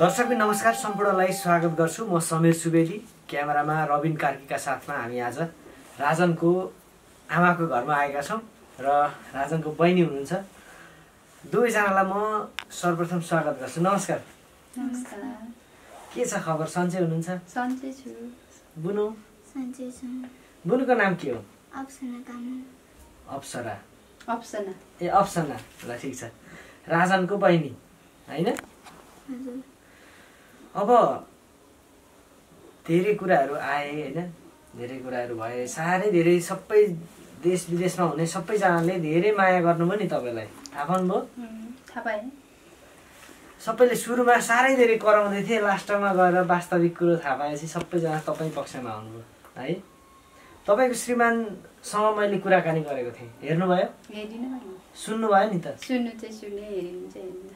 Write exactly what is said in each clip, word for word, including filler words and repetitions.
दर्शक नमस्कार, सम्पूर्णलाई स्वागत गर्छु। म समीर सुवेदी, क्यामेरामा रबिन कार्की का साथमा हामी आज राजनको आमाको घरमा आएका छौं र राजनको बहिनी हुनुहुन्छ। दुई जनालाई म सर्वप्रथम स्वागत गर्छु। नमस्कार। नमस्कार। के छ खबर? सन्चै हुनुहुन्छ? सन्चै छु। बुनु? सन्चै छु। बुनुको नाम के हो? अप्सना कामु। अप्सना। अप्सना। ए अप्सना, ल ठीक छ। राजनको बहिनी हैन? हजुर। अब धेरै कुराहरू आए हैन, धेरै कुराहरू भए, साह्रै धेरै सबै देश विदेशमा हुने सबैजनाले धेरै माया गर्नुभयो नि तपाईलाई, थाहा पाउनुभयो? थाहा पाएँ। सबैले सुरुमा साह्रै धेरै कराउँदै थिए, लास्टमा गएर वास्तविक कुरो थाहा पाएपछि सबैजना तपाईको पक्षमा आउनुभयो है। तपाईँको श्रीमानसँग मैले कुराकानी गरेको थिएँ, हेर्नुभयो? हेरिनु भयो? सुन्नुभयो नि त? सुन्नु चाहिँ सुने, हेरिनु चाहिँ हेरिनु।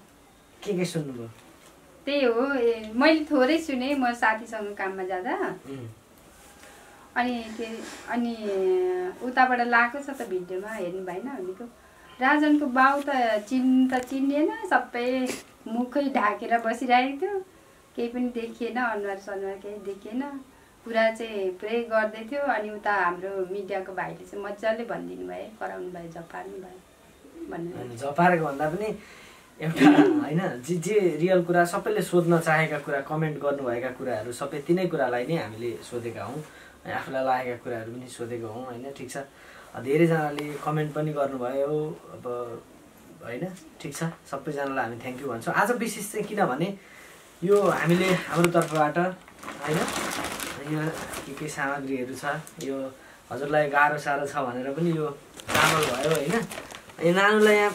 के के सुन्नुभयो? त्यही हो, मैले थोरै सुने। म साथीसँग काममा जाँदा अनि के अनि उताबाट लाएको छ त, भिडियोमा हेर्नु भएन भनेको। राजनको बाउ त चिन् त चिनिएन, सबै मुखै ढाकेर बसिरहेको थियो, केही पनि देखिएन, अनुहार सनुहार केही देखिएन। पुरा चाहिँ प्रे गर्दै थियो। अनि उता हाम्रो मिडियाको भाइले चाहिँ मजाले भनिदिनु भयो, कराउनु भयो, झपार्नु भयो भन्नु। झपारेको भन्दा पनि एउटा हैन, जे जे रियल कुरा, सबैले सोध्न चाहेका कुरा, कमेन्ट गर्नुभएका कुराहरू, सबै तिनै कुरालाई नै हामीले सोधेका हौँ, आफूलाई लागेका कुराहरू पनि सोधेको हौँ हैन। ठिक छ, धेरैजनाले कमेन्ट पनि गर्नुभयो, अब हैन ठिक छ, सबैजनालाई हामी थ्याङ्क यू भन्छौँ। आज विशेष चाहिँ किनभने यो हामीले हाम्रो तर्फबाट हैन, यो के के सामग्रीहरू छ, यो हजुरलाई गाह्रो साह्रो छ भनेर पनि यो चामल भयो हैन, यो नानुलाई यहाँ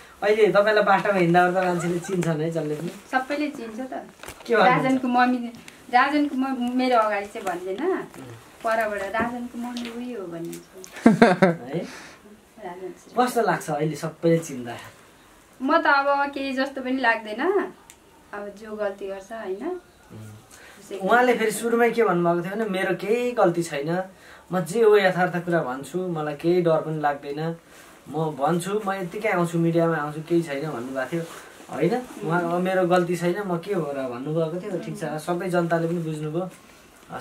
अहिले तपाईलाई बाटोमा हिँड्दा त मान्छेले चिन्छन् है, जसले पनि सबैले चिन्छ त। के राजनको मम्मी, राजनको मम्मी मेरो अगाडि चाहिँ भन्दैन, परबाट राजनको मम्मी उही हो भनिन्छ है। कस्तो लाग्छ अहिले सबैले चिन्दा? म त अब केही जस्तो पनि लाग्दैन, अब जो गल्ती गर्छ हैन। उहाँले फेरि सुरुमै के भन्नुभएको थियो भने, मेरो केही गल्ती छैन, म जे हो यथार्थ कुरा भन्छु, मलाई केही डर पनि लाग्दैन, म भन्छु, म यतिकै आउँछु, मिडियामा आउँछु, केही छैन भन्नुभएको थियो होइन। उहाँ मेरो गल्ती छैन, म के हो र भन्नुभएको थियो। ठिक छ, सबै जनताले पनि बुझ्नुभयो,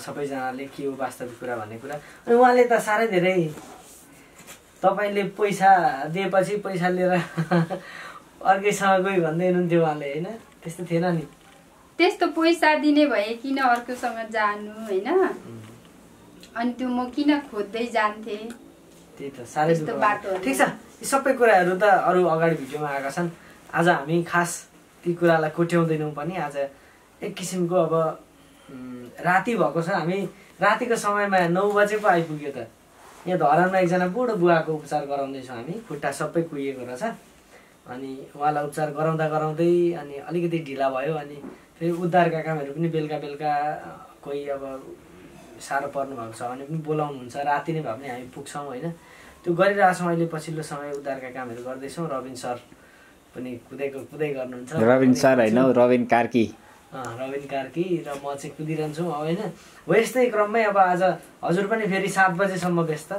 सबैजनाले के हो वास्तविक कुरा भन्ने कुरा। अनि उहाँले त साह्रै धेरै, तपाईँले पैसा दिएपछि पैसा लिएर अर्कैसँग गयो भन्दै हुनुहुन्थ्यो उहाँले होइन? त्यस्तो थिएन नि? त्यस्तो पैसा दिने भए किन अर्कोसँग जानु होइन? अनि त्यो म किन खोज्दै जान्थेँ? त्यही त, साह्रै दुःख लाग्यो। ठिक छ, यी सबै कुराहरू त अरू अगाडि भिडियोमा आएका छन्। आज हामी खास ती कुरालाई कोट्याउँदैनौँ पनि। आज एक किसिमको अब राति भएको छ, हामी रातिको समयमा नौ बजे पो आइपुग्यो त। यहाँ धरानमा एकजना बुढो बुवाको उपचार गराउँदैछौँ हामी, खुट्टा सबै कुहिएको रहेछ। अनि उहाँलाई उपचार गराउँदा गराउँदै अनि अलिकति ढिला भयो, अनि फेरि उद्धारका कामहरू पनि बेलुका बेलुका कोही अब साह्रो पर्नु भएको छ भने पनि बोलाउनुहुन्छ, राति नै भए पनि हामी पुग्छौँ होइन। त्यो गरिरहेछौँ अहिले, पछिल्लो समय उद्धारका कामहरू गर्दैछौँ। रबिन सर पनि कुदैको कुदै गर्नुहुन्छ। रबिन सर होइन, रबिन कार्की। रबिन कार्की र म चाहिँ कुदिरहन्छौँ अब होइन। हो, यस्तै क्रममै अब आज हजुर पनि फेरि सात बजेसम्म व्यस्त।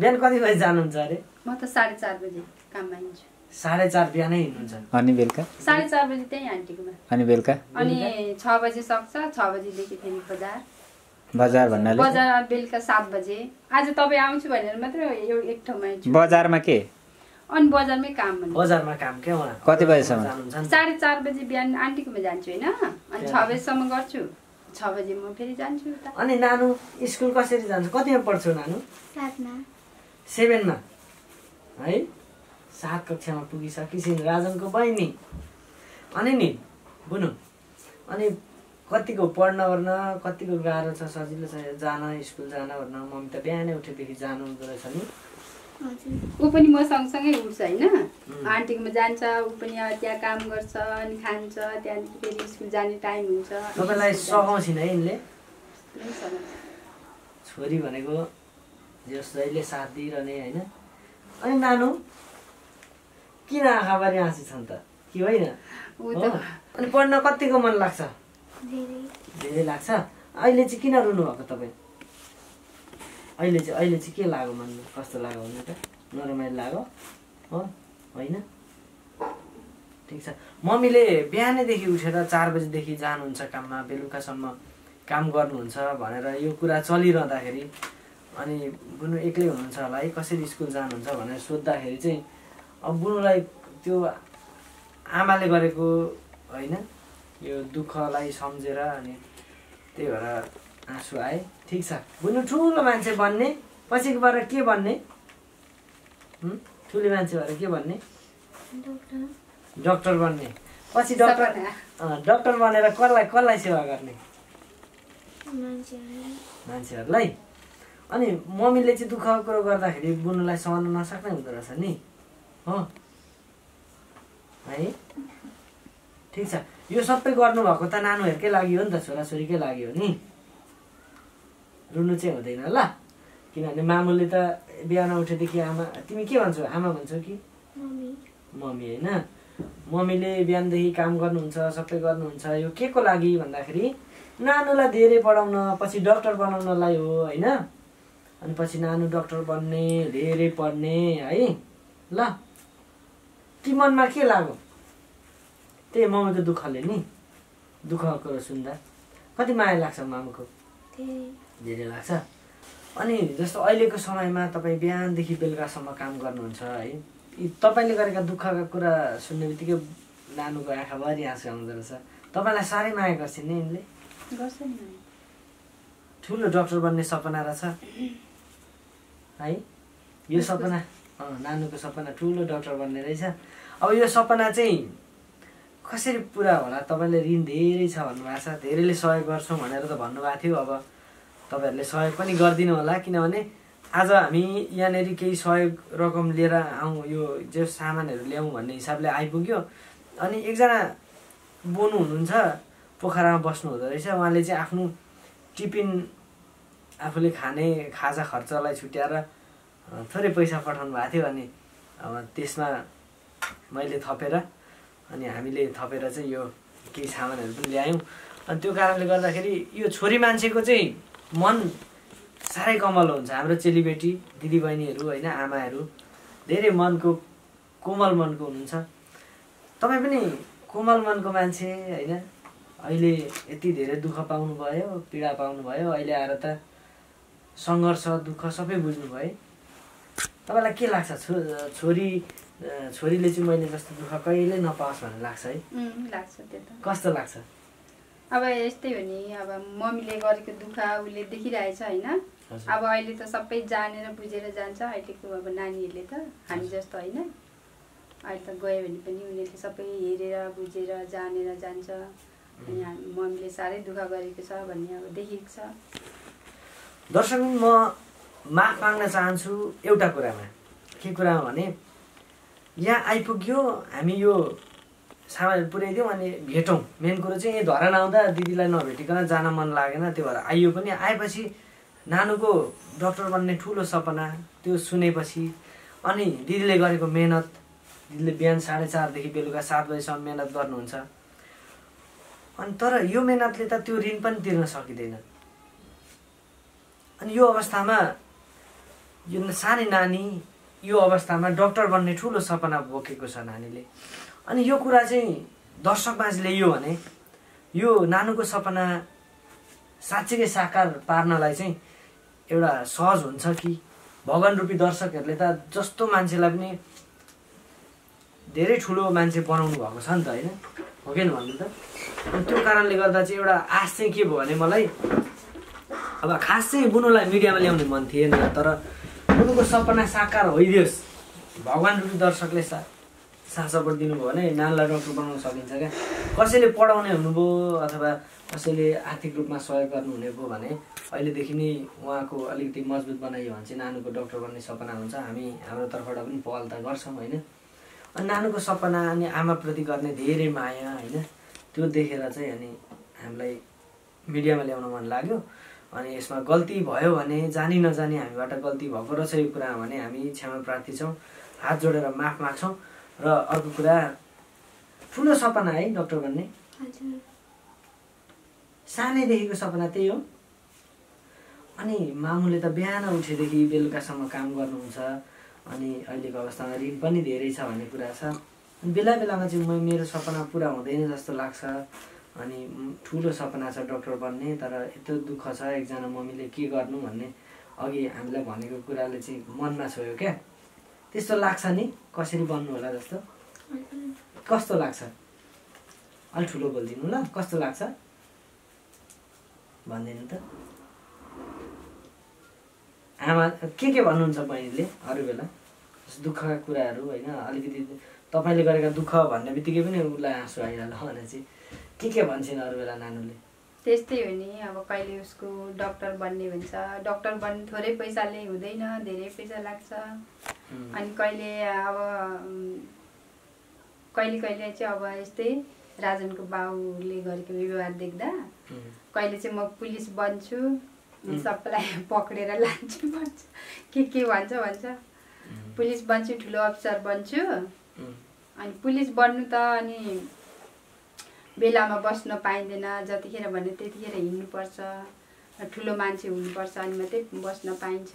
बिहान कति बजी जानुहुन्छ अरे? म त साढे चार बजी काममा हिँड्छु। साढे चार बिहानै हिँड्नुहुन्छ? अनि बेलुका साढे चार बजी त्यही आन्टीकोमा, अनि बेलुका अनि छ बजी सक्छ, छ बजीदेखि फेरि बजार। बजार भन्नाले बजार बेलुका सात बजे। आज तपाईँ आउँछु भनेर मात्र एक ठाउँमा आइछु। बजारमा के? अनि बजारमै काम भन्नु। बजारमा काम के? उहाँ कति बजेसम्म जानुहुन्छ? साढे चार बजे बिहान आन्टीकोमा जान्छु होइन, अनि छ बजेसम्म गर्छु, छ बजे म फेरि जान्छु। अनि नानु स्कुल कसरी जान्छ? कतिमा पढ्छु नानु? सातमा। सेभेनमा है, सात कक्षामा पुगिसकिन् राजनको बहिनी। अनि नि बुनु, अनि कतिको पढ्न ओर्न कतिको गाह्रो छ? सजिलो छ जान, स्कुल जान ओर्न? मम्मी त बिहानै उठेदेखि जानु हुँदो रहेछ नि। ऊ पनि म सँगसँगै उठ्छ हैन आन्टीकोमा जान्छ ऊ पनि त्यहाँ काम गर्छ अनि खान्छ त्यहाँदेखि फेरि स्कुल जाने टाइम हुन्छ तपाईलाई सघाउँछिन है इनले छोरी भनेको जसैले साथ दिइरने हैन अनि नानु किन आखाबारी आसी छन् त के होइन उ त अनि पढ्न कतिको मन लाग्छ धेरै धेरै लाग्छ अहिले चाहिँ किन रुनु भएको तपाई अहिले चाहिँ अहिले चाहिँ के लाग्यो मन कस्तो लाग्यो भने त नरमाइलो लाग्यो हो हैन ठीक छ मम्मीले बिहानै देखि उठेर चार बजे देखि जानुहुन्छ काममा बेलुकासम्म काम गर्नुहुन्छ भनेर यो कुरा चलिरहँदाखेरि अनि बुनु एक्लै हुनुहुन्छ होला है कसरी स्कुल जानुहुन्छ भनेर सोध्दाखेरि चाहिँ अब बुनुलाई त्यो आमाले गरेको हैन यो दुःखलाई सम्झेर अनि त्यही भएर आँसु आए ठीक छ बुनु ठुलो मान्छे बन्ने पछि गएर के बन्ने हम ठुलो मान्छे भएर के बन्ने डाक्टर डाक्टर बन्ने पछि डाक्टर डाक्टर बनेर कसलाई कसलाई सेवा गर्ने मान्छेहरु मान्छेहरुलाई अनि मम्मीले चाहिँ दुःख कुरा गर्दाखेरि बुनुलाई सहन नसक्ने हुँदो रहेछ नि हो है ठीक छ यो सबै गर्नु भएको त नानुहरुकै लागि हो नि त छोराछोरीकै लागि हो नि रुनु चाहिँ हुँदैन ल किनभने मामुले त बिहान उठेदेखि आमा तिमी के भन्छौ आमा भन्छौ कि मम्मी मम्मी हैन मम्मीले बिहानदेखि काम गर्नुहुन्छ सबै गर्नुहुन्छ यो के को लागि भन्दाखेरि नानुलाई धेरै पढाउन पछि डाक्टर बनाउनलाई हो हैन अनि पछि नानु डाक्टर बन्ने धेरै पढ्ने है ल तिमनमा के लाग्यो त्यही मम्मीको दुःखले नि दुःखको सुन्दा कति माया लाग्छ मामुको धेरै लाग्छ अनि जस्तो अहिलेको समयमा तपाई बिहानदेखि बेलुकासम्म काम गर्नुहुन्छ है तपाईले गरेका दुःखका कुरा सुन्नेबित्तिकै नानुको आँखाभरि आँसु आउँदो रहेछ तपाईलाई सारै माया गर्छ नि इनले गर्छ नि ठुलो डाक्टर बन्ने सपना रहेछ है यो सपना नानुको सपना ठुलो डाक्टर बन्ने रहेछ अब यो सपना चाहिँ कसरी पूरा होला तपाईले ऋण धेरै छ भन्नुभएको छ धेरैले सहयोग गर्छौं भनेर त भन्नुभएको थियो अब तपाईहरुले सहयोग पनि गर्दिनु होला किनभने आज हामी यहाँनेरि केही सहयोग रकम लिएर आउँ यो जे सामानहरु ल्याउँ भन्ने हिसाबले आइपुग्यो अनि एकजना बोनु हुनुहुन्छ पोखरामा बस्नु हुँदै रहेछ उहाँले चाहिँ आफ्नो टिफिन आफूले खाने खाजा खर्चलाई छुट्याएर थोरै पैसा पठाउनु भएको थियो अनि अब त्यसमा मैले थपेर अनि हामीले थपेर चाहिँ यो केही सामानहरु पनि ल्यायौं अनि त्यो कारणले गर्दाखेरि यो छोरी मान्छेको चाहिँ मन सारै कमल हुन्छ हाम्रो चेलीबेटी दिदीबहिनीहरु हैन आमाहरु धेरै मनको कोमल मनको हुनुहुन्छ तपाई पनि कोमल मनको मान्छे हैन अहिले यति धेरै दुःख पाउनु भयो पीडा पाउनु भयो अहिले आएर त संघर्ष दुःख सबै बुझ्नु भयो तपाईलाई के लाग्छ छोरी छोरीले चाहिँ मैले जस्तो दुःख कहिले नपाओस् भन्ने लाग्छ है लाग्छ त्यो त कस्तो लाग्छ अब यस्तै हो नि अब मम्मीले गरेको दुःख उले देखिरहेछ हैन अब अहिले त सबै जानेर बुझेर जान्छ अहिलेको अब नानीहरुले त हामी जस्तो हैन अहिले त गयो भने पनि उनीहरुले सबै हेरेर बुझेर जानेर जान्छ अनि मम्मीले सारै दुःख गरेको छ भन्ने अब देखिएको छ दर्शक म माफ माग्न चाहन्छु एउटा कुरामा के कुरामा भने यहाँ आइपुग्यो हामी यो सामान पुर्याइदियौँ अनि भेटौँ मेन कुरो चाहिँ यहाँ धरान आउँदा दिदीलाई नभेटिकन जान मन लागेन त्यो भएर आइयो पनि आएपछि नानुको डाक्टर बन्ने ठुलो सपना त्यो सुनेपछि अनि दिदीले गरेको मेहनत दिदीले बिहान साढे चारदेखि बेलुका सात बजेसम्म मेहनत गर्नुहुन्छ अनि तर यो मेहनतले त त्यो ऋण पनि तिर्न सकिँदैन अनि यो अवस्थामा यो सानै नानी यो अवस्थामा डाक्टर बन्ने ठुलो सपना बोकेको छ नानीले अनि यो कुरा चाहिँ दर्शकमाझले यो भने यो नानुको सपना साच्चै साकार पार्नलाई चाहिँ एउटा सहज हुन्छ कि भगवान रूपी दर्शकहरुले त जस्तो मान्छेलाई पनि धेरै ठुलो मान्छे बनाउनु भएको छ नि त हैन हो के भन्नु त त्यो कारणले गर्दा चाहिँ एउटा आश चाहिँ के भयो भने मलाई अब खास चाहिँ बुनुलाई मिडियामा ल्याउने मन थिएन तर उनको सपना साकार होइदियोस् भगवान रूपी दर्शकले सा साथ सपोर्ट दिनुभयो भने नानीलाई डाक्टर बनाउन सकिन्छ क्या कसैले पढाउने हुनुभयो अथवा कसैले आर्थिक रूपमा सहयोग गर्नुहुने भयो भने अहिलेदेखि नै उहाँको अलिकति मजबुत बनाइयो भने चाहिँ नानुको डाक्टर बन्ने सपना हुन्छ। हामी हाम्रो तर्फबाट पनि पहल त गर्छौँ हैन। अनि नानुको सपना अनि आमाप्रति गर्ने धेरै माया हैन, त्यो देखेर चाहिँ अनि हामीलाई मिडियामा ल्याउन मन लाग्यो। अनि यसमा गल्ती भयो भने जानी नजानी हामीबाट गल्ती भएको रहेछ यो कुरा भने हामी क्षमा प्रार्थी छौँ, हात जोडेर माफ माग्छौँ। र अर्को कुरा ठुलो सपना है डाक्टर बन्ने, सानैदेखिको सपना त्यही हो। अनि मामुले त बिहान उठेदेखि बेलुकासम्म काम गर्नुहुन्छ, अनि अहिलेको अवस्थामा ऋण पनि धेरै छ भन्ने कुरा छ। अनि बेला बेलामा चाहिँ म मेरो सपना पुरा हुँदैन जस्तो लाग्छ। अनि ठुलो सपना छ डाक्टर बन्ने, तर यत्रो दुःख छ, एकजना मम्मीले के गर्नु भन्ने अघि हामीलाई भनेको कुराले चाहिँ मनमा छोयो क्या, त्यस्तो लाग्छ नि कसरी बन्नु होला जस्तो। कस्तो लाग्छ? अलि ठुलो बोलिदिनु ल, कस्तो लाग्छ भन्दिनु त। आमा के के भन्नुहुन्छ बहिनीले अरू बेला दुःखका कुराहरू होइन? अलिकति तपाईँले गरेका दुःख भन्ने बित्तिकै पनि उसलाई आँसु आइहाल्यो भने चाहिँ के के भन्छन् अरू बेला नानुले? त्यस्तै हो नि, अब कहिले उसको डक्टर बन्ने भन्छ। डक्टर बन्ने थोरै पैसाले हुँदैन, धेरै पैसा लाग्छ। अनि कहिले अब कहिले कहिले चाहिँ अब यस्तै राजनको बाउले गरेको व्यवहार देख्दा कहिले चाहिँ म पुलिस बन्छु, सबैलाई पक्रेर लान्छु भन्छ, के के भन्छ भन्छ पुलिस बन्छु, ठुलो अफिसर बन्छु। अनि पुलिस बन्नु त अनि बेलामा बस्न पाइँदैन, जतिखेर भने त्यतिखेर हिँड्नुपर्छ, ठुलो मान्छे हुनुपर्छ अनि मात्रै बस्न पाइन्छ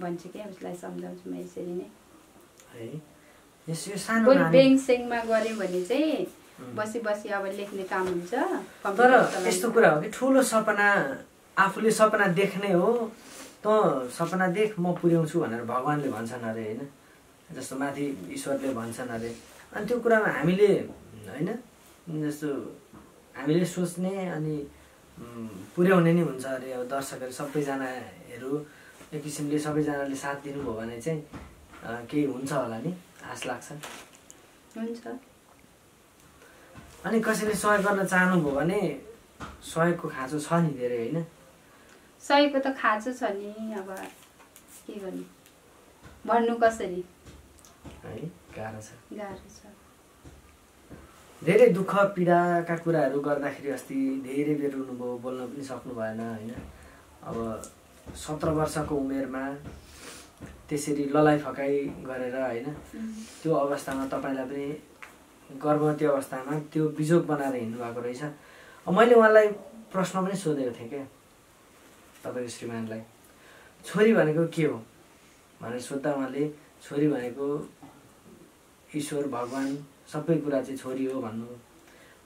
भन्छु क्या, उसलाई सम्झाउँछु म यसरी नै। ब्याङ्कसेङमा गऱ्यो भने चाहिँ बसी बसी अब लेख्ने काम हुन्छ। तर यस्तो कुरा हो कि ठुलो सपना आफूले सपना देख्ने हो, त सपना देख म पुर्याउँछु भनेर भगवान्ले भन्छन् अरे होइन, जस्तो माथि ईश्वरले भन्छन् अरे। अनि त्यो कुरामा हामीले होइन जस्तो हामीले सोच्ने अनि पुर्याउने नै हुन्छ अरे। अब दर्शकहरू सबैजनाहरू एक किसिमले सबैजनाले साथ दिनुभयो भने चाहिँ केही हुन्छ होला नि, आश लाग्छ। हुन्छ। अनि कसैले सहयोग गर्न चाहनुभयो भने सहयोगको खाँचो छ नि धेरै होइन? सहयोगको त खाँचो छ नि, अब के गर्नु भन्नु कसरी है, गाह्रो छ, गाह्रो छ। धेरै दुःख पीडाका कुराहरू गर्दाखेरि अस्ति धेरै बेर रुनुभयो, बोल्न पनि सक्नु भएन होइन। अब सत्र वर्षको उमेरमा त्यसरी ललाइ फकाइ गरेर होइन, त्यो अवस्थामा तपाईँलाई पनि गर्भवती अवस्थामा त्यो बिजोग बनाएर हिँड्नु भएको रहेछ। मैले उहाँलाई प्रश्न पनि सोधेको थिएँ क्या, तपाईँको श्रीमानलाई छोरी भनेको के हो भनेर सोद्धा उहाँले छोरी भनेको ईश्वर भगवान् सबै कुरा चाहिँ छोरी हो भन्नु।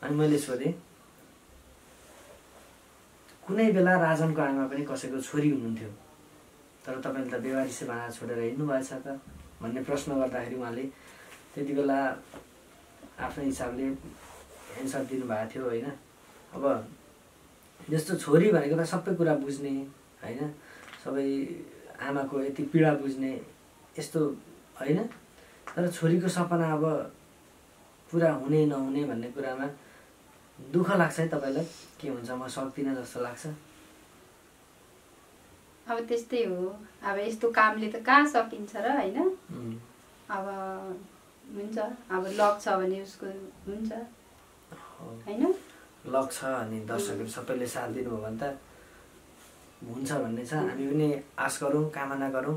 अनि मैले सोधेँ कुनै बेला राजनको आमा पनि कसैको छोरी हुनुहुन्थ्यो, तर तपाईँले त व्यवहारिक भाँडा छोडेर हिँड्नुभएछ त भन्ने प्रश्न गर्दाखेरि उहाँले त्यति बेला आफ्नै हिसाबले एन्सर दिनुभएको थियो होइन। अब जस्तो छोरी भनेको त सबै कुरा बुझ्ने होइन, सबै आमाको यति पीडा बुझ्ने यस्तो होइन, तर छोरीको सपना अब पुरा हुने नहुने भन्ने कुरामा दुःख लाग्छ है तपाईँलाई? के हुन्छ म सक्दिनँ जस्तो लाग्छ? अब त्यस्तै हो, अब यस्तो कामले त कहाँ सकिन्छ र होइन। अब हुन्छ, अब लक्छ भने उसको हुन्छ होइन, लक्ष्य अनि दर्शकहरू सबैले साथ दिनुभयो भने त हुन्छ भन्ने छ। हामी पनि आश गरौँ, कामना गरौँ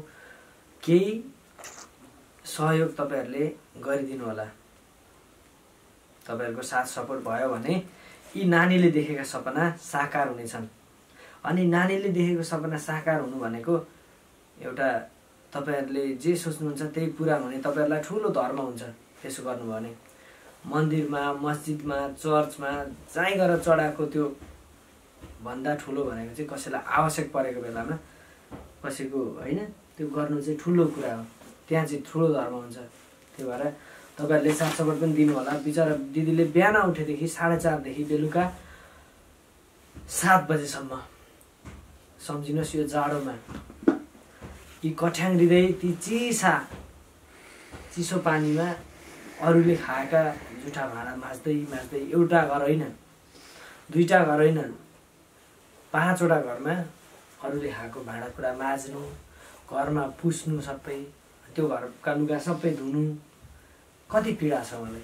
केही सहयोग तपाईँहरूले गरिदिनु होला। तपाईँहरूको साथ सपोर्ट भयो भने यी नानीले देखेका सपना साकार हुनेछन्। अनि नानीले देखेको सपना साकार हुनु भनेको एउटा तपाईँहरूले जे सोच्नुहुन्छ त्यही पुरा हुने तपाईँहरूलाई ठुलो धर्म हुन्छ। त्यसो गर्नुभयो भने मन्दिरमा मस्जिदमा चर्चमा जहीँ गएर चढाएको त्यो भन्दा ठुलो भनेको चाहिँ कसैलाई आवश्यक परेको बेलामा कसैको होइन, त्यो गर्नु चाहिँ ठुलो कुरा हो, त्यहाँ चाहिँ ठुलो धर्म हुन्छ। त्यही भएर तपाईँहरूले साथ सपोर्ट पनि दिनु होला। बिचरा दिदीले बिहान उठेदेखि साढे चारदेखि बेलुका सात बजेसम्म सम्झिनुहोस् यो जाडोमा ती कठ्याङ हृदय ती चिसा चिसो पानीमा अरूले खाएका जुठा भाँडा माझ्दै माझ्दै एउटा घर होइन दुईवटा घर होइन पाँचवटा घरमा अरूले खाएको भाँडाकुँडा माझ्नु, घरमा पुस्नु, सबै त्यो घरका लुगा सबै धुनु, कति पीडा छ मलाई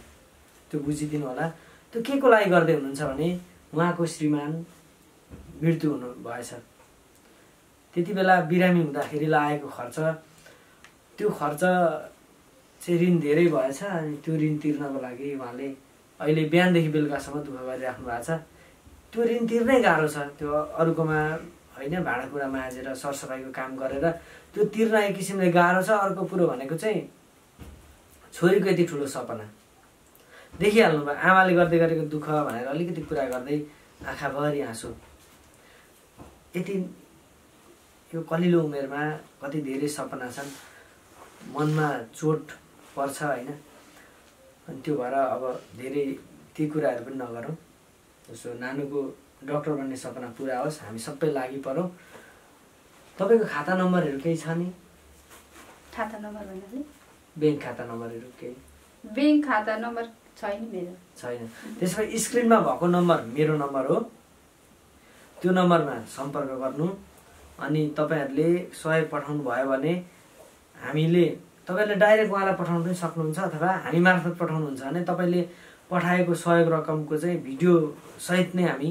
त्यो बुझिदिनु होला। त्यो के को लागि गर्दै हुनुहुन्छ भने उहाँको श्रीमान मृत्यु हुनु भएछ, त्यतिबेला बिरामी हुँदाखेरि लागेको खर्च, त्यो खर्च चाहिँ ऋण धेरै भएछ। अनि त्यो ऋण तिर्नको लागि उहाँले अहिले बिहानदेखि बेलुकासम्म दुःख गरिराख्नु भएको छ। त्यो ऋण तिर्नै गाह्रो छ, त्यो अरूकोमा हैन भाँडाकुँडा माझेर सरसफाइको काम गरेर त्यो तिर्न एक किसिमले गाह्रो छ। अर्को कुरो भनेको चाहिँ छोरीको यति ठुलो सपना देखिहाल्नु भयो, आमाले गर्दै गरेको दुःख भनेर अलिकति कुरा गर्दै आँखाभरि हाँसो। यति यो कलिलो उमेरमा कति धेरै सपना छन्, मनमा चोट पर्छ हैन। अनि त्यो भएर अब धेरै ती कुराहरु पनि नगरौं। जस्तो नानुको डक्टर बन्ने सपना पूरा होस्, हामी सबै लागि परौं। तपाईको खाता नम्बरहरु केही छ नि? खाता नम्बर भन्नाले बैंक खाता नम्बरहरु केही? बैंक खाता नम्बर छैन मेरो। छैन। त्यसपछि स्क्रिनमा भएको नम्बर मेरो नम्बर हो, त्यो नम्बरमा सम्पर्क गर्नु। अनि तपाईहरुले सहयोग पठाउनु भयो भने हामीले तपाईले डाइरेक्ट उहाँलाई पठाउन पनि सक्नुहुन्छ, अथवा हामी मार्फत पठाउनुहुन्छ भने तपाईले पठाएको सहयोग रकमको चाहिँ भिडियो सहित नै हामी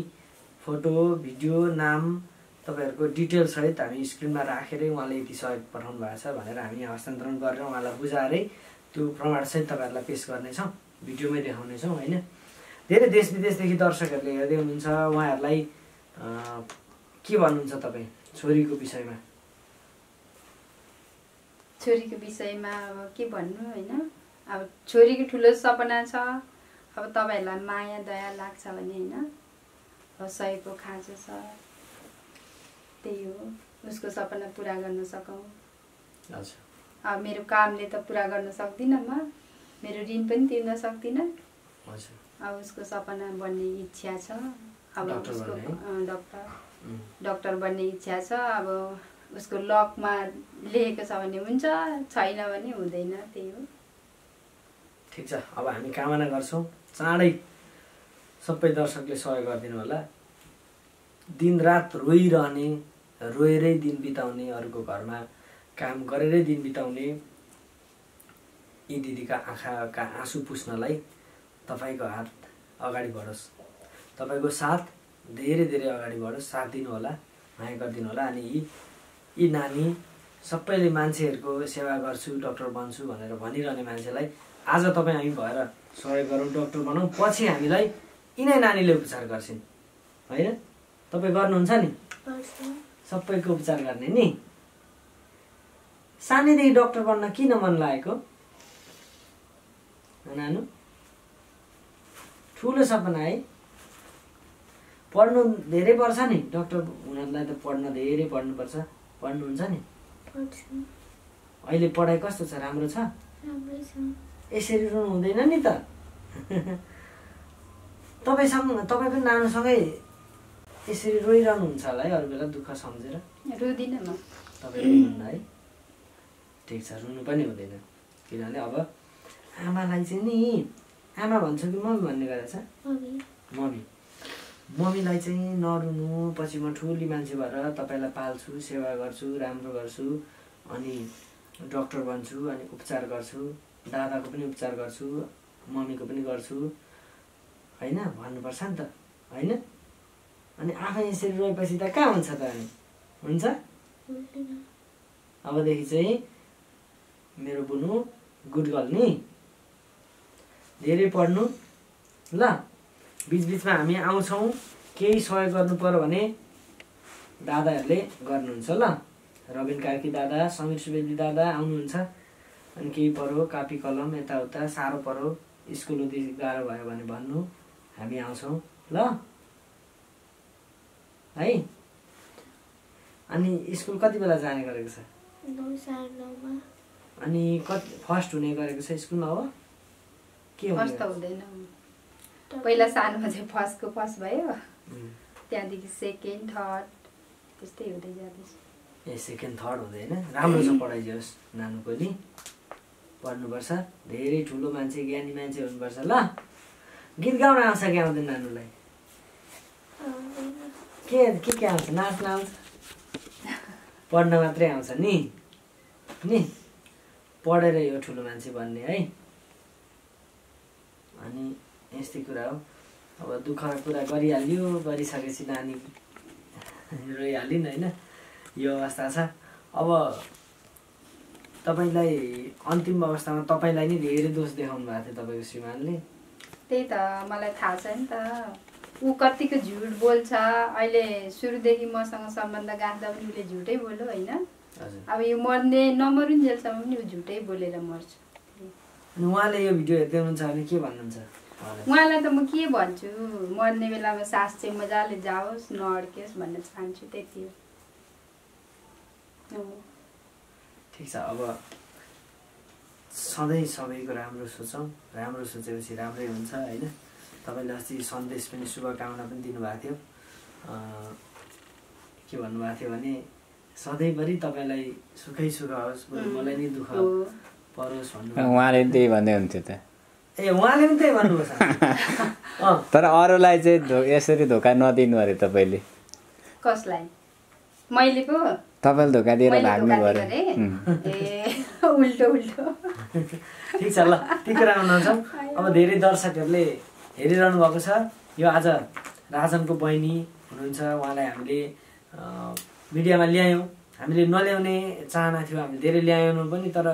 फोटो, भिडियो, नाम तपाईहरुको डिटेल सहित हामी स्क्रिनमा राखेर उहाँले यति सहयोग पठाउनु भएको छ भनेर हामी हस्तान्तरण गरेर उहाँलाई बुझाएरै त्यो प्रमाण सहित तपाईहरुलाई पेश गर्नेछौँ, भिडियोमै देखाउनेछौँ हैन। धेरै देश विदेशदेखि दर्शकहरुले हेर्दै हुनुहुन्छ, उहाँहरुलाई के भन्नुहुन्छ तपाई छोरीको विषयमा? छोरीको विषयमा अब के भन्नु हैन, अब छोरीको ठुलो सपना छ। अब तपाईहरुलाई माया दया लाग्छ भने हैन, हसैको खाँचो छ, त्यही हो उसको सपना पूरा गर्न सकौं। अच्छा, अब मेरो कामले त पूरा गर्न सक्दिन म, मेरो ऋण पनि तिर्न सक्दिन। अच्छा, अब उसको सपना बन्ने इच्छा छ, अब उसको डक्टर डक्टर बन्ने इच्छा छ। अब उसको लकमा लेखेको छ भने हुन्छ, छैन भने हुँदैन, त्यही हो। ठीक छ, अब हामी कामना गर्छौं चाँडै सबै दर्शकले सहयोग गरिदिनु होला। दिनरात रोइरहने, रोएरै दिन बिताउने, अरूको घरमा काम गरेरै दिन बिताउने यी दिदीका आँखाका आँसु पुस्नलाई तपाईको हात अगाडि बढोस्, तपाईको साथ धेरै धेरै अगाडि बढोस्। साथ दिनु होला, माया गरिदिनु होला। अनि यी यी नानी सबैले मान्छेहरुको सेवा गर्छु, डाक्टर बन्छु भनेर भनिरहने मान्छेलाई आज तपाई हामी भएर सहयोग गरौँ, डाक्टर बनाऊ, पछि हामीलाई यिनै नानीले उपचार गर्छिन् हैन। तपाई गर्नुहुन्छ नि? सबैको उपचार गर्ने नि। सानैदेखि डाक्टर बन्न किन मन लागेको नानु? ठुलो सपना है, पढ्नु धेरै पर्छ नि, डाक्टर हुनलाई त पढ्न धेरै पढ्नुपर्छ, पढ्नुहुन्छ नि? अहिले पढाइ कस्तो छ, राम्रो छ? राम्रो छ। यसरी रुनु हुँदैन नि त। तपाईसँग तपाईको नानुसँगै यसरी रोइरहनु हुन्छ होला है, अरू बेला दुःख सम्झेर रुदिन म। तपाई रुनु है, ठीक छ, रुनु पनि हुँदैन। किनभने अब आमालाई चाहिँ नि, आमा भन्छ कि मम्मी भन्ने गरेछ? मम्मी। मम्मीलाई चाहिँ नरुनु, पछि म ठुली मान्छे भएर तपाईलाई पाल्छु, सेवा गर्छु, राम्रो गर्छु, अनि डाक्टर बन्छु, अनि उपचार गर्छु, दादाको पनि उपचार गर्छु, मम्मीको पनि गर्छु हैन भन्नुपर्छ नि त हैन। अनि आफै यसरी रोएपछि त कहाँ हुन्छ त? अनि हुन्छ? अबदेखि चाहिँ मेरो बुनु गुड गर्ल नि, धेरै पढ्नु ल। बीचबीचमा हामी आउँछौँ, केही सहयोग गर्नुपर्यो भने दादाहरूले गर्नुहुन्छ ल। रबिन कार्की दादा, समीर सुवेदी दादा आउनुहुन्छ। अनि केही पर्यो कापी कलम यताउता साह्रो पर्यो, स्कुल उति गाह्रो भयो भने भन्नु, हामी आउँछौँ ल है। अनि स्कुल कति बेला जाने गरेको छ? नौ साढे नौमा। अनि कति फर्स्ट हुने गरेको छ स्कुलमा? हो के हो? फर्स्ट हुँदैन, पहिला सानोमा चाहिँ फर्स्टको फर्स्ट भयो, त्यहाँदेखि सेकेन्ड थर्ड त्यस्तै हुँदै जाँदैछ। ए सेकेन्ड थर्ड हुँदैन, राम्रो छ पढाइदियोस् नानुको नि, पढ्नुपर्छ, धेरै ठुलो मान्छे ज्ञानी मान्छे हुनुपर्छ ल। गीत गाउन आउँछ कि आउँदैन नानुलाई? के के के आउँछ? नाच्न आउँछ? पढ्न मात्रै आउँछ नि नि पढेर यो ठुलो मान्छे बन्ने है। अनि यस्तै कुरा हो। अब दुःख कुरा गरिहाल्यो, गरिसकेपछि नानी रोइहालिन् हैन, यो अवस्था छ। अब तपाईलाई अन्तिम अवस्थामा तपाईलाई नै धेरै दोष देखाउनु भएको थियो तपाईको श्रीमानले। त्यही त मलाई थाहा छ नि त ऊ कतिको झुट बोल्छ। अहिले सुरुदेखि मसँग सम्बन्ध गाड्दा पनि उसले झुटै बोल्यो हैन। अब यो मर्ने नमरुन्जेलसम्म पनि ऊ झुटै बोलेर मर्छ। अनि उहाँले यो भिडियो हेर्दै हुनुहुन्छ भने के भन्नुहुन्छ? उहाँलाई त म के भन्छु, मर्ने बेलामा सास चाहिँ मजाले जाओस्, नअड्कियोस् भन्न चाहन्छु, त्यति हो। ठिक छ, अब सधैँ सबैको राम्रो सोचौँ, राम्रो सोचेपछि राम्रै हुन्छ हैन। तपाईले अस्ति सन्देश पनि शुभकामना पनि दिनुभएको थियो, के भन्नुभएको थियो भने सधैँभरि तपाईलाई सुखै सुख होस्, मलाई नि दुःख परोस् भन्नुभयो। उहाँले त्यही भन्दै हुन्थ्यो त। ए उहाँले पनि त्यही भन्नुभयो। तर अरूलाई चाहिँ यसरी धोका नदिनु अरे तपाईले। कसलाई? मैले पो? तपाईँले धोका दिएर भाग्नु भयो ए उल्टो उल्टो। ठिक छ, ल ती कुरा हुनुहुन्छ। अब धेरै दर्शकहरूले हेरिरहनु भएको छ, यो आज राजनको बहिनी हुनुहुन्छ, उहाँलाई हामीले मिडियामा ल्यायौँ। हामीले नल्याउने चाहना थियो, हामीले धेरै ल्यायौँ पनि, तर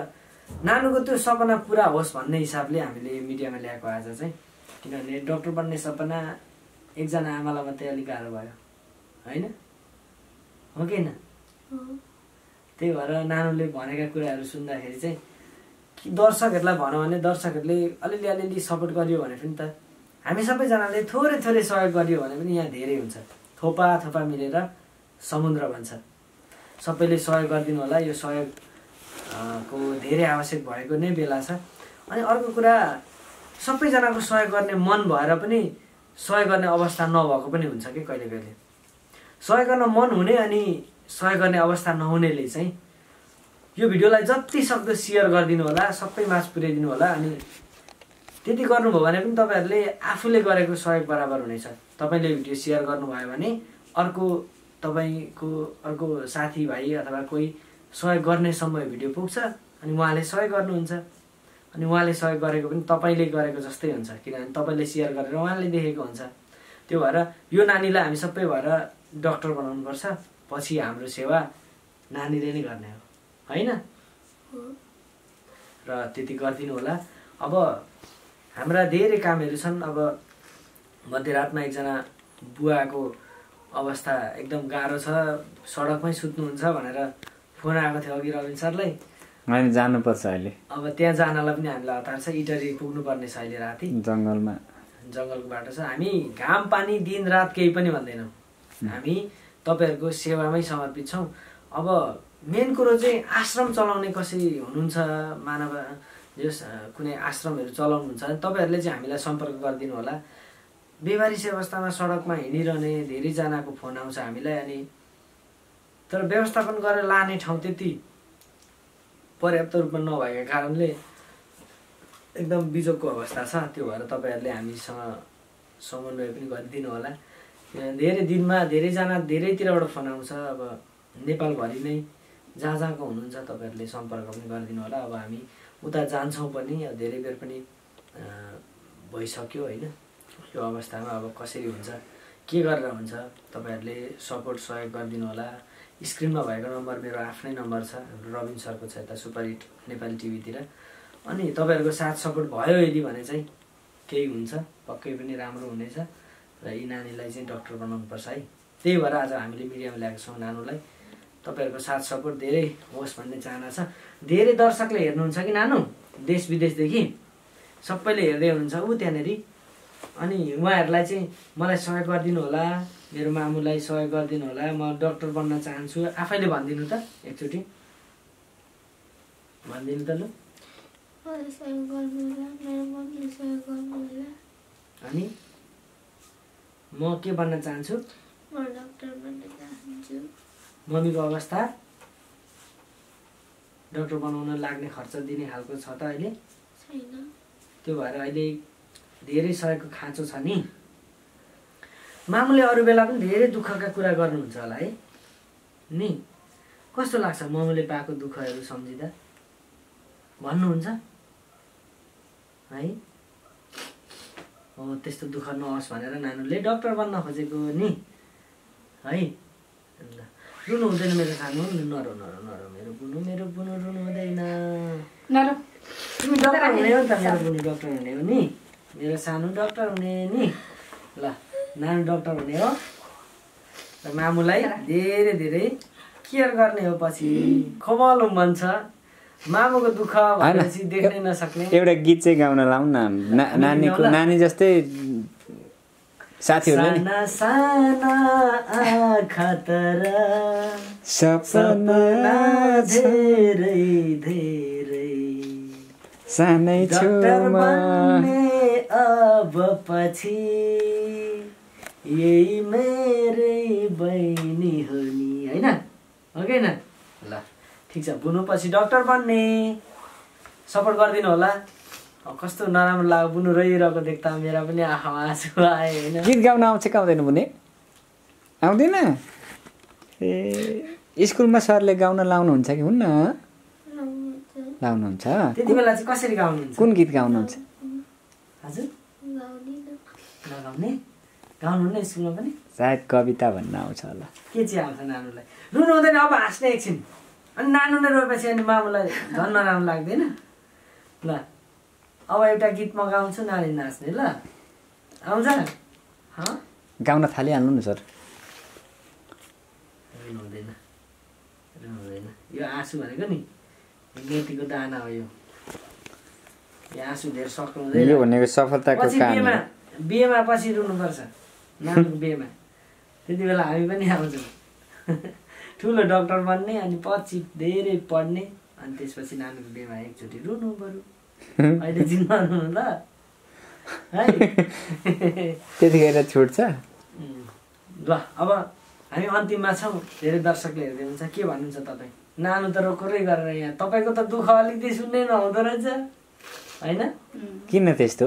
नानुको त्यो सपना पुरा होस् भन्ने हिसाबले हामीले मिडियामा ल्याएको आज चाहिँ। किनभने डक्टर बन्ने सपना एकजना आमालाई मात्रै अलिक गाह्रो भयो होइन, हो कि होइन? त्यही भएर नानुले भनेका कुराहरू सुन्दाखेरि चाहिँ दर्शकहरूलाई भनौँ भने दर्शकहरूले अलिअलि अलिअलि सपोर्ट गरियो भने पनि त हामी सबैजनाले थोरै थोरै सहयोग गरियो भने पनि यहाँ धेरै हुन्छ। थोपा थोपा मिलेर समुद्र भन्छ। सबैले सहयोग गरिदिनु होला, यो सहयोग को धेरै आवश्यक भएको नै बेला छ। अनि अर्को कुरा, सबैजनाको सहयोग गर्ने मन भएर पनि सहयोग गर्ने अवस्था नभएको पनि हुन्छ कि कहिले कहिले। सहयोग गर्न मन हुने अनि सहयोग गर्ने अवस्था नहुनेले चाहिँ यो भिडियोलाई जति सक्दो सेयर गरिदिनु होला, सबै मास पुर्याइदिनु होला। अनि त्यति गर्नुभयो भने पनि तपाईँहरूले आफूले गरेको सहयोग बराबर हुनेछ। तपाईँले भिडियो सेयर गर्नुभयो भने अर्को तपाईँको अर्को साथीभाइ अथवा कोही सहयोग गर्ने समय भिडियो पुग्छ, अनि उहाँले सहयोग गर्नुहुन्छ। अनि उहाँले सहयोग गरेको पनि तपाईँले गरेको जस्तै हुन्छ, किनभने तपाईँले सेयर गरेर उहाँले देखेको हुन्छ। त्यो भएर यो नानीलाई हामी सबै भएर डक्टर बनाउनुपर्छ, पछि हाम्रो सेवा नानीले नै गर्ने हो होइन। र त्यति गरिदिनु होला। अब हाम्रा धेरै कामहरू छन्। अब मध्यरातमा एकजना बुवाको अवस्था एकदम गाह्रो छ, सडकमै सुत्नुहुन्छ भनेर फोन आएको थियो अघि रबिन सरलाई। हामी जानुपर्छ अहिले। अब त्यहाँ जानलाई पनि हामीलाई हतार छ, इटरी पुग्नुपर्ने छ अहिले, राति जङ्गलमा जङ्गलको बाटो छ। हामी घाम पानी दिन रात केही पनि भन्दैनौँ, हामी तपाईहरूको सेवामै समर्पित छौँ। अब मेन कुरो चाहिँ आश्रम चलाउने कसै हुनुहुन्छ, मानव जस कुनै आश्रमहरू चलाउनुहुन्छ, तपाईँहरूले चाहिँ हामीलाई सम्पर्क गरिदिनु होला। व्यवहारिक अवस्थामा सडकमा हिँडिरहने धेरैजनाको फोन आउँछ हामीलाई, अनि तर व्यवस्थापन गरेर लाने ठाउँ त्यति पर्याप्त रूपमा नभएका कारणले एकदम बिजोगको अवस्था छ। त्यो भएर तपाईँहरूले हामीसँग समन्वय पनि गरिदिनु होला। धेरै दिनमा धेरैजना धेरैतिरबाट फोन आउँछ। अब नेपालभरि नै जहाँ जहाँको हुनुहुन्छ तपाईँहरूले सम्पर्क पनि गरिदिनु होला। अब हामी उता जान्छौँ पनि, धेरै बेर पनि भइसक्यो होइन। यो अवस्थामा अब कसरी हुन्छ, के गरेर हुन्छ, तपाईँहरूले सपोर्ट सहयोग गरिदिनु होला। स्क्रिनमा भएको नम्बर मेरो आफ्नै नम्बर छ, हाम्रो रबिन सरको छ यता सुपर हिट नेपाली टिभीतिर। अनि तपाईँहरूको साथ सपोर्ट भयो यदि भने चाहिँ केही हुन्छ, पक्कै पनि राम्रो हुनेछ। र यी नानीलाई चाहिँ डक्टर बनाउनुपर्छ है। त्यही भएर आज हामीले मिडियामा ल्याएको छौँ नानुलाई। तपाईँहरूको साथ सपोर्ट धेरै होस् भन्ने चाहना छ। धेरै दर्शकले हेर्नुहुन्छ कि नानु, देश विदेशदेखि सबैले हेर्दै हुनुहुन्छ ऊ त्यहाँनिर। अनि उहाँहरूलाई चाहिँ मलाई सहयोग गरिदिनु होला, मेरो मामुलाई सहयोग गरिदिनु होला, म डक्टर बन्न चाहन्छु। आफैले भनिदिनु त, एकचोटि भनिदिनु त। ल अनि म के भन्न चाहन्छु? म डाक्टर बन्न चाहन्छु। मम्मीको अवस्था डाक्टर बनाउन लाग्ने खर्च दिने खालको छ त अहिले? छैन। त्यो भएर अहिले धेरै सहयोगको खाँचो छ नि। मामुले अरू बेला पनि धेरै दुःखका कुरा गर्नुहुन्छ होला है नि। कस्तो लाग्छ मम्मीले पाएको दुःखहरू सम्झिदा भन्नुहुन्छ है। हो त्यस्तो दुःख नहोस् भनेर नानुले डाक्टर बन्न खोजेको नि है। रुनु हुँदैन मेरो सानो, नरो नरो नरो मेरो बुनु मेरो बुनु रुनु हुँदैन नरो। तिमी डाक्टर हुने हो नि त, मेरो बुनु डाक्टर हुने हो नि, मेरो सानो डाक्टर हुने नि, ल नानु डाक्टर हुने हो र मामुलाई धेरै धेरै केयर गर्ने हो। पछि खबलो मन छ मामुको दुःख भनेपछि देख्नै नसक्ने। एउटा गीत चाहिँ गाउन लाउँ न, नानीको नानी जस्तै साथीहरुले नि। साना साना आँखा तरा सपना धेरै धेरै सानै छुमा अब पछि यही मेरै बहिनी हो नि, हैन ओके न। ल ठीक छ, बुनुपछि डाक्टर बन्ने सपोर्ट गर्दिनु होला। कस्तो नराम्रो लाग्यो बुनु रहिरहेको देख्दा मेरा पनि आँखामा आँसु आए हैन। गीत गाउन आउँछ कि आउँदैन बुने? आउँदैन ए। स्कुलमा सरले गाउन लाउनुहुन्छ कि हुन्न? लाउनुहुन्छ। त्यति बेला चाहिँ कसरी गाउनुहुन्छ? कुन गीत गाउनुहुन्छ? हजुर गाउने गाउनु नै स्कुलमा पनि सायद कविता भन्न आउँछ होला। के चाहिँ आउँछ नानुलाई? रुनु हुँदैन अब, हाँस्ने एकछिन, अनि नानु नै रोएपछि अनि मामुलाई झन् नराम्रो लाग्दैन। ल अब एउटा गीत म गाउँछु, नानी नाच्ने। ल आउँछ गाउन थालिहाल्नु नि सर। रुनु हुँदैन रुनु हुँदैन, यो आँसु भनेको नि गीतको दाना हो, यो यो आँसु धेरै सक्नु हुँदैन, यो भनेको सफलताको काम। बिहेमा पछि रुनुपर्छ नानुको बिहेमा, त्यति बेला हामी पनि आउँछौँ ठुलो डक्टर बन्ने अनि पछि धेरै पढ्ने अनि त्यसपछि नानुको बिहेमा एकचोटि रुनु बरु, अहिले जिम्मा रुनु ल है त्यतिखेर छुट्छ। ल अब हामी अन्तिममा छौँ, धेरै दर्शकले हेर्दै हुन्छ, के भन्नुहुन्छ तपाईँ? नानु त रोकोरै गरेर यहाँ तपाईँको त दुःख अलिकति सुन्नै नहुँदो रहेछ होइन? किन त्यस्तो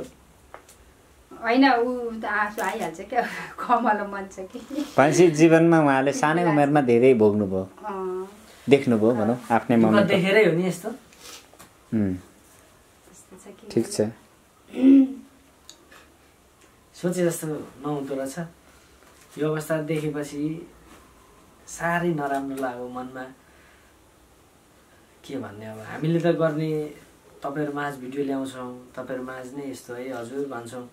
होइन, ऊ आँसु आइहाल्छ क्या, कमलो मन छ कि। भनेपछि जीवनमा उहाँले सानै उमेरमा धेरै भोग्नुभयो, देख्नुभयो भनौँ आफ्नै मम्मी देखेरै हो नि यस्तो। ठिक छ, सोचे जस्तो नहुँदो रहेछ। यो अवस्था देखेपछि साह्रै नराम्रो लाग्यो मनमा, के भन्ने। अब हामीले त गर्ने तपाईँहरूमाझ भिडियो ल्याउँछौँ, तपाईँहरूमाझ नै यस्तो है हजुर भन्छौँ,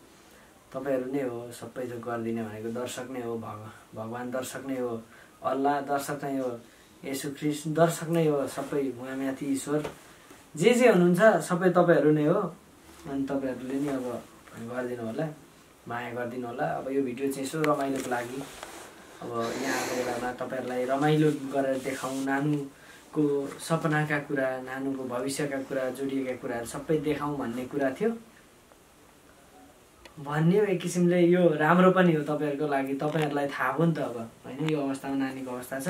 तपाईहरू नै हो सबै थोक गरिदिने भनेको, दर्शक नै हो भग भगवान् दर्शक नै हो, अल्लाह दर्शक नै हो, येशू ख्रिस्ट दर्शक नै हो, सबै उहाँमाथि ईश्वर जे जे हुनुहुन्छ सबै तपाईँहरू नै हो। अनि तपाईँहरूले नि अब गरिदिनु होला, माया गरिदिनु होला। अब यो भिडियो चाहिँ यसो रमाइलोको लागि अब यहाँ आएको बेलामा तपाईँहरूलाई रमाइलो गरेर देखाउँ, नानुको सपनाका कुरा, नानुको भविष्यका कुरा, जोडिएका कुराहरू सबै देखाउँ भन्ने कुरा थियो भन्ने। एक किसिमले यो राम्रो पनि हो तपाईँहरूको लागि, तपाईँहरूलाई थाहा हो नि त अब होइन, यो अवस्थामा नानीको अवस्था छ।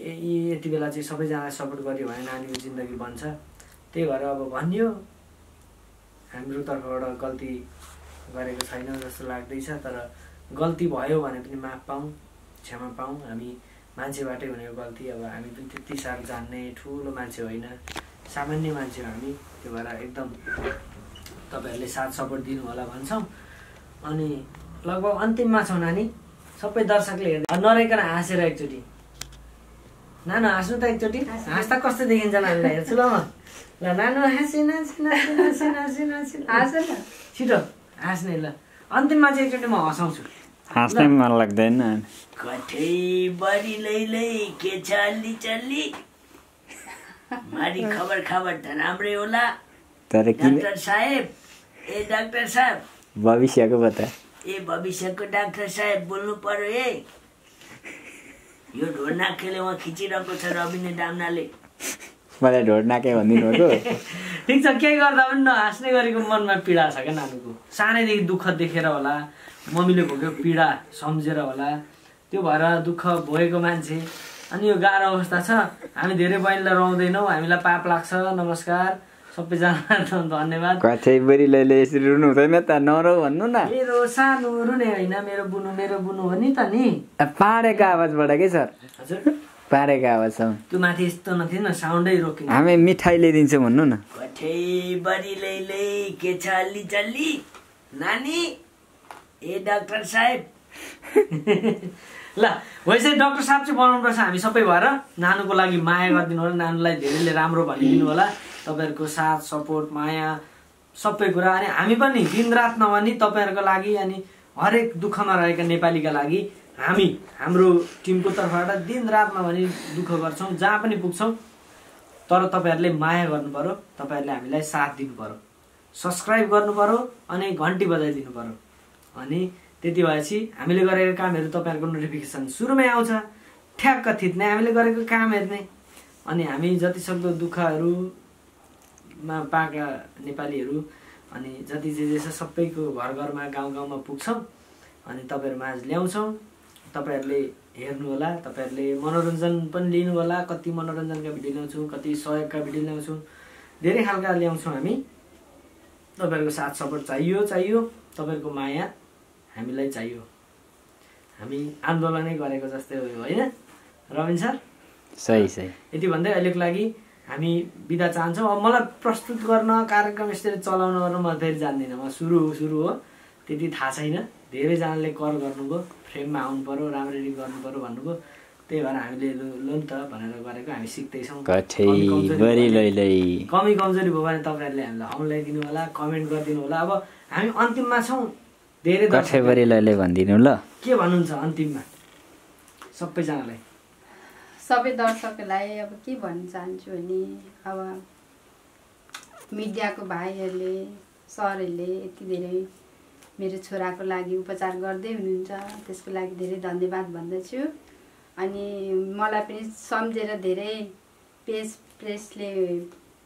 ए यति बेला चाहिँ सबैजनालाई सपोर्ट गर्यो भने नानीको जिन्दगी बन्छ, त्यही भएर अब भनियो। हाम्रो तर्फबाट गल्ती गरेको छैन जस्तो लाग्दैछ, तर गल्ती भयो भने पनि माफ पाऊँ, क्षमा पाऊँ। हामी मान्छेबाटै हुने गल्ती, अब हामी पनि त्यति साह्रो जान्ने ठुलो मान्छे होइन, सामान्य मान्छे हो हामी, त्यो भएर एकदम तपाईहरूले साथ सपोर्ट दिनु होला भन्छौँ। अनि लगभग अन्तिममा छौँ नानी, सबै दर्शकले हेर्दै नरहेकन हाँसेर एकचोटि नानु हाँस्नु त, एकचोटि हाँस्दा कस्तो देखिन्छ नानीलाई हेर्छु ल म। ल नानु हाँसे नाँसे नाँसे नाँसे नाँसे नाँसे हाँस न, छिटो हाँस्ने। ल अन्तिममा चाहिँ एकचोटि म हँसाउँछु, हाँस्नै मन लाग्दैन। कठै बढी लै लै के चल्ली चल्ली मारी खबर खबर त राम्रै होला, तर डाक्टर साहेब ए डाक्टर साहेब भविष्यको बता ए भविष्यको डाक्टर साहेब बोल्नु पर्यो ए। यो ढोडनाकेले उहाँ खिचिरहेको छ रबिन दामनाले, मलाई ढोडनाके भनिदिनु भएको। ठिक छ, केही गर्दा पनि नहाँस्ने गरेको मनमा पीडा छ क्या नानुको, सानैदेखि दुःख देखेर होला, मम्मीले भोगेको पीडा सम्झेर होला, त्यो भएर दुःख भएको मान्छे। अनि यो गाह्रो अवस्था छ, हामी धेरै बहिनीलाई रुवाउँदैनौँ, हामीलाई पाप लाग्छ। नमस्कार सबैजना धन्यवाद। कतै बरिलैले यसरी रुनु हुँदैन त, नरो भन्नु न, मेरो सानो रुने होइन, मेरो बुनु मेरो बुनु हो नि त नि, पाडेको आवाजबाट के सर हजुर। पारेका आवाजम त्यो माथि यस्तो नथि न साउन्डै रोकिन हामी मिठाई ल्याइदिन्छौ भन्नु न कठै बडी लैले के चाली चाली नानी ए डाक्टर साहेब ल वैसे डाक्टर साहब चाहिँ बनाउनु पर्छ हामी सबै भएर नानुको लागि माया गर्दिनु होला नानुलाई धेरैले राम्रो भनिदिनु होला तपाईहरुको साथ सपोर्ट माया सबै कुरा अनि हामी पनि दिनरात नभनी तपाईहरुको लागि अनि हरेक दुःखमा रहेका नेपालीका लागि हामी हाम्रो टिमको तर्फबाट दिनरातमा पनि दुःख गर्छौं जहाँ पनि पुग्छौं तर तपाईहरुले माया गर्नुपर्यो तपाईहरुले हामीलाई साथ दिनुपर्यो सब्स्क्राइब गर्नुपर्यो अनि घण्टी बजाइदिनु पर्यो अनि त्यति भएपछि हामीले गरेको कामहरु तपाईहरुको नोटिफिकेसन सुरुमै आउँछ ठ्याक्क थित्ने हामीले गरेको काम हेर्ने अनि हामी जति सक्दो दुःखहरुमा पाका नेपालीहरु अनि जति जे जे छ सबैको घरघरमा गाउँगाउँमा पुग्छौं अनि तपाईहरु माझ ल्याउँछौं तपाईहरुले हेर्नु होला तपाईहरुले मनोरञ्जन पनि लिनु होला कति मनोरञ्जनका भिडियो ल्याउँछु कति सहयोगका भिडियो ल्याउँछु धेरै खालका ल्याउँछौं हामी तपाईहरुको साथ सपोर्ट चाहियो चाहियो तपाईहरुको माया हामीलाई चाहियो हामी आन्दोलनै गरेको जस्तै हो हैन रबिन सर सही सही यति भन्दै अहिलेको लागि हामी बिदा चाहन्छौं अब मलाई प्रस्तुत गर्न कार्यक्रम यसरी चलाउन गर्न म धेरै जान्दिन म सुरु सुरु हो त्यति थाहा छैन धेरै जनाले कर गर्नुभयो फ्रेममा आउनु पर्यो राम्ररी गर्नु पर्यो भन्नुभयो त्यही भएर हामीले ल नि त भनेर गरेको हामी सिक्दै छौं कमी कमजोरी भयो भने तपाईहरुले हामीलाई हौलाइदिनु होला कमेन्ट गर्दिनु होला अब हामी अन्तिममा छौं धेरै दर्शकहरुले लैले भन्दिनु ल के भन्नुहुन्छ अन्तिममा सबै जनालाई सबै दर्शकहरुलाई अब के भन्न चाहन्छु भने अब मिडियाको भाइहरुले सरहरुले यति धेरै मेरो छोराको लागि उपचार गर्दै हुनुहुन्छ त्यसको लागि धेरै धन्यवाद भन्दैछु अनि मलाई पनि समझेर धेरै पेस प्रेसले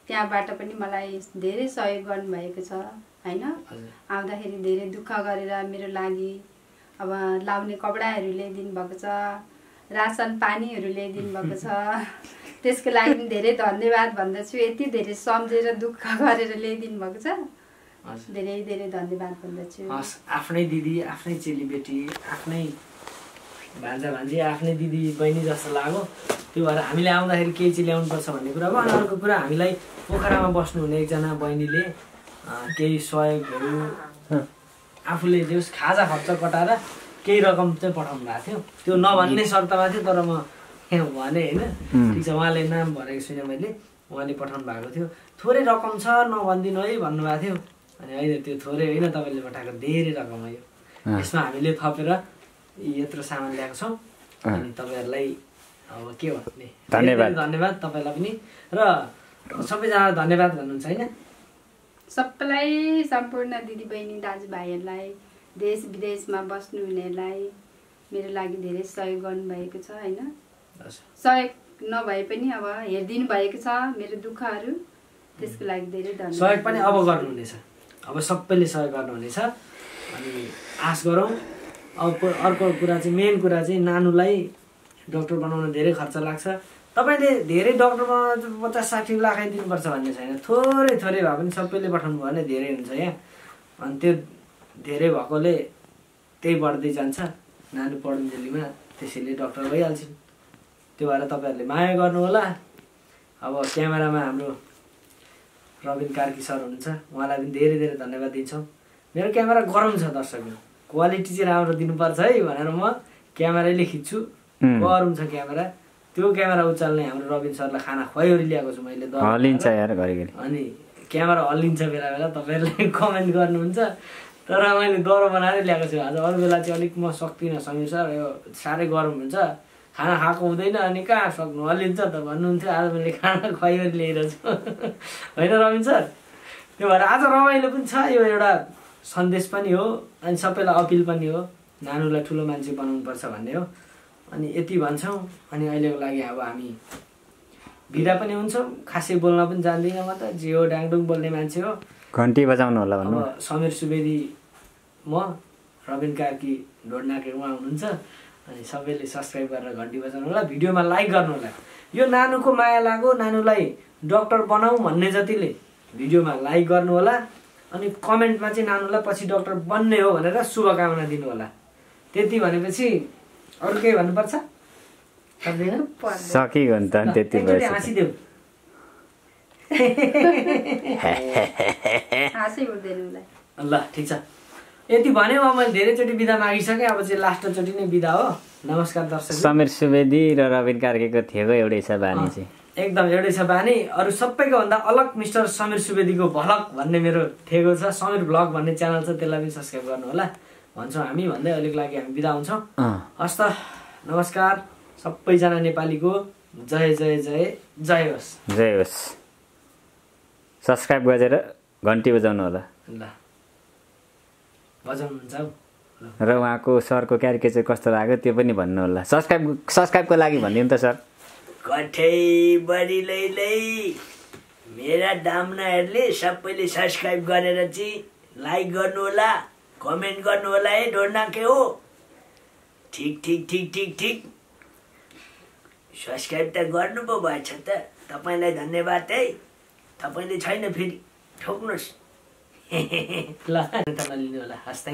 त्यहाँबाट पनि मलाई धेरै सहयोग गर्नु भएको छ हैन आउँदाखेरि धेरै दुःख गरेर मेरो लागि अब लाउने कपडाहरु ल्याइदिनु भएको छ रासन पानीहरु ल्याइदिनु भएको छ त्यसको लागि धेरै धन्यवाद भन्दैछु यति धेरै समझेर दुःख गरेर ल्याइदिनु भएको छ धेरै धेरै धन्यवाद भन्दैछु हस आफ्नै दिदी आफ्नै चेलीबेटी आफ्नै भान्जा भान्जी आफ्नै दिदी बहिनी जस्तो लाग्यो त्यो भएर हामीले आउँदाखेरि के चाहिँ ल्याउनु पर्छ भन्ने कुरा भयो अनि अर्को कुरा हामीलाई पोखरामा बस्नु हुने एकजना बहिनीले केही सहयोगहरु आफूले जस खाजा खर्च कटाएर केही रकम चाहिँ पठाउनु भएको थियो त्यो नभन्ने शर्तमा थियो तर म भने हैन ठीक छ उहाँले नाम भनेको छैन मैले उहाँले पठाउनु भएको थियो थोरै रकम छ नभन्दिनु है भन्नु भएको थियो अनि हैन त्यो थोरै हैन तपाईले पठाएको धेरै रकम हो यो यसमा हामीले थपेर यत्रो सामान ल्याएको छौं अनि तपाईहरुलाई अब के भन्ने धन्यवाद धन्यवाद तपाईलाई पनि र सबैजनालाई धन्यवाद भन्नुहुन्छ हैन सबैलाई सम्पूर्ण दिदीबहिनी दाजुभाइहरुलाई देश विदेशमा बस्नु हुनेलाई मेरो लागि धेरै सहयोग गर्नु भएको छ हैन सहयोग नभए पनि अब हेर्दिनु भएको छ मेरो दुःखहरु त्यसको लागि धेरै धन्यवाद सहयोग पनि अब गर्नु हुनेछ अब सबैले सहयोग गर्नु हुनेछ अनि आश गरौँ अब अर्को कुरा चाहिँ मेन कुरा चाहिँ नानुलाई डाक्टर बनाउन धेरै खर्च लाग्छ तपाईले धेरै डाक्टर बनाउन पचास साठी लाख दिनु पर्छ भन्ने छैन थोरै थोरै भए पनि सबैले पठाउनु भयो भने धेरै हुन्छ यहाँ अनि त्यो धेरै भएकोले त्यही बढ्दै जान्छ नानु पढ्नुजेलीमा त्यसैले डाक्टर भइहाल्छ त्यो भएर तपाईहरुले माया गर्नु होला अब क्यामेरामा हाम्रो रबिन कार्की सर हुनुहुन्छ उहाँलाई पनि धेरै धेरै धन्यवाद दिन्छौं मेरो क्यामेरा गरम छ दर्शकहरु क्वालिटी चाहिँ राम्रो दिनुपर्छ है भनेर म क्यामेराले खिच्छु गरम छ क्यामेरा त्यो क्यामेरा उचाल्ने हाम्रो रबिन सरलाई खाना खुवाइओरी ल्याएको छु मैले हल्लिन्छ यार घरिघरि अनि क्यामेरा हल्लिन्छ बेला बेला तपाईहरुले कमेन्ट गर्नुहुन्छ तर मैले डर बनाएर ल्याएको छु आज अरू बेला चाहिँ अलिक म सक्दिन समीर सर यो सारै गरम हुन्छ खाना खाएको हुँदैन अनि कहाँ सक्नु हल्लिन्छ त भन्नुहुन्थ्यो आज मैले खाना खुवाइओरी ल्याएर छु हैन रबिन सर त्यो भएर आज रमाइलो पनि छ यो एउटा सन्देश पनि हो अनि सबैलाई अपिल पनि हो नानुलाई ठुलो मान्छे बनाउनु पर्छ भन्ने हो अनि यति भन्छौं अनि अहिलेको लागि अब हामी बिदा पनि हुन्छौं खासै बोल्न पनि जान्दिन म त जे हो डाङडुङ बोल्ने मान्छे हो घण्टी बजाउनु होला भन्नु समीर सुवेदी म रबिन कार्की ढोडनाके उहाँ हुनुहुन्छ अनि सबैले सब्स्क्राइब गरेर घण्टी बजाउनु होला भिडियोमा लाइक गर्नु होला यो नानुको माया लाग्यो नानुलाई डाक्टर बनाऊ भन्ने जतिले भिडियोमा लाइक गर्नु होला अनि कमेन्टमा चाहिँ नानुलाई पछि डाक्टर बन्ने हो भनेर शुभकामना दिनु होला त्यति भनेपछि अरु के भन्नुपर्छ सकिगयो नि त अनि त्यति भएछ। हाँसै उठ्दैन मलाई। ल ठीक छ, यति भने म मैले धेरैचोटी बिदा मागिसके, अब चाहिँ लास्ट चोटी नै बिदा हो। नमस्कार दर्शक, समीर सुवेदी र रबिन कार्कीको थियो एउटै छ बानी चाहिँ, एकदम एउटै छ बानी। अरु सबैको भन्दा अलग मिस्टर समीर सुवेदीको भ्लग भन्ने मेरो ठेगो छ, समीर भ्लग भन्ने च्यानल छ, त्यसलाई पनि सब्स्क्राइब गर्नु होला भन्छौँ हामी भन्दै अहिलेको लागि हामी बिदा हुन्छौँ। हस् त, नमस्कार सबैजना, नेपालीको जय जय जय जय होस्, जय होस्। सब्स्क्राइब गरेर घन्टी बजाउनु होला, ल बजाउनुहुन्छ र उहाँको सरको क्यारिकेचर कस्तो लाग्यो त्यो पनि भन्नु होला। सब्स्क्राइब सब्स्क्राइबको लागि भनिदिनु त सर। कठै बढी लै लै मेरा दामनाहरूले सबैले सब्स्क्राइब गरेर चाहिँ लाइक गर्नु होला, कमेन्ट गर्नु होला। ए ढोर्ना के हो, ठिक ठिक ठिक ठिक ठिक सब्स्क्राइब त गर्नु पो भएछ त। तपाईँलाई धन्यवाद है, तपाईँले छैन फेरि ठोक्नुहोस्। ल लिनु होला। हस्।